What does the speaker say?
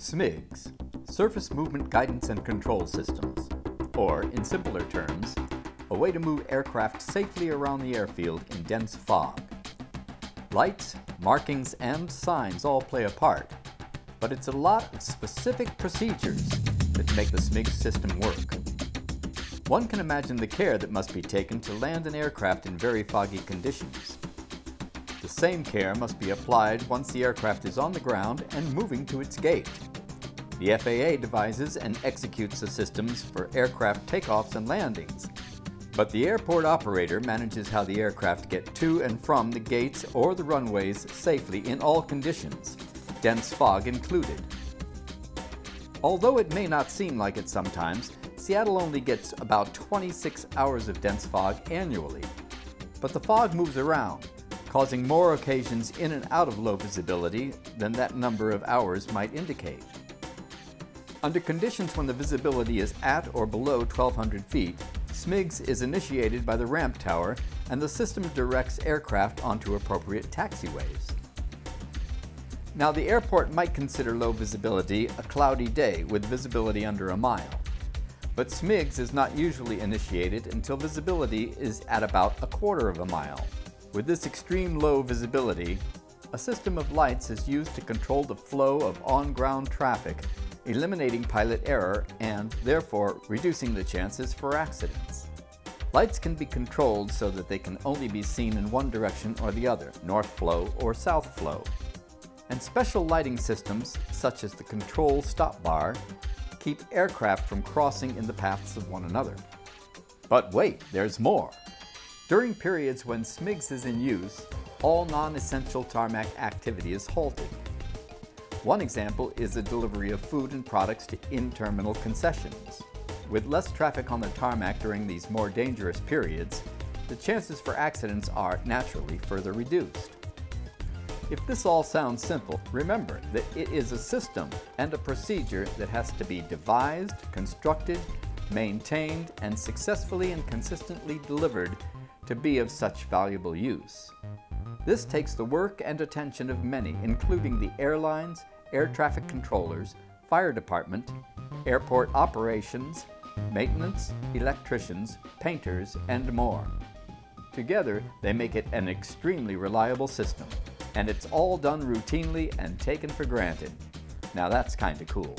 SMIGS, Surface Movement Guidance and Control Systems, or in simpler terms, a way to move aircraft safely around the airfield in dense fog. Lights, markings, and signs all play a part, but it's a lot of specific procedures that make the SMIGS system work. One can imagine the care that must be taken to land an aircraft in very foggy conditions. The same care must be applied once the aircraft is on the ground and moving to its gate. The FAA devises and executes the systems for aircraft takeoffs and landings, but the airport operator manages how the aircraft get to and from the gates or the runways safely in all conditions, dense fog included. Although it may not seem like it sometimes, Seattle only gets about 26 hours of dense fog annually, but the fog moves around, causing more occasions in and out of low visibility than that number of hours might indicate. Under conditions when the visibility is at or below 1,200 feet, SMIGS is initiated by the ramp tower and the system directs aircraft onto appropriate taxiways. Now, the airport might consider low visibility a cloudy day with visibility under a mile, but SMIGS is not usually initiated until visibility is at about a quarter of a mile. With this extreme low visibility, a system of lights is used to control the flow of on-ground traffic, eliminating pilot error and, therefore, reducing the chances for accidents. Lights can be controlled so that they can only be seen in one direction or the other, north flow or south flow. And special lighting systems, such as the control stop bar, keep aircraft from crossing in the paths of one another. But wait, there's more! During periods when SMIGS is in use, all non-essential tarmac activity is halted. One example is the delivery of food and products to in-terminal concessions. With less traffic on the tarmac during these more dangerous periods, the chances for accidents are naturally further reduced. If this all sounds simple, remember that it is a system and a procedure that has to be devised, constructed, maintained, and successfully and consistently delivered to be of such valuable use. This takes the work and attention of many, including the airlines, air traffic controllers, fire department, airport operations, maintenance, electricians, painters, and more. Together, they make it an extremely reliable system, and it's all done routinely and taken for granted. Now that's kinda cool.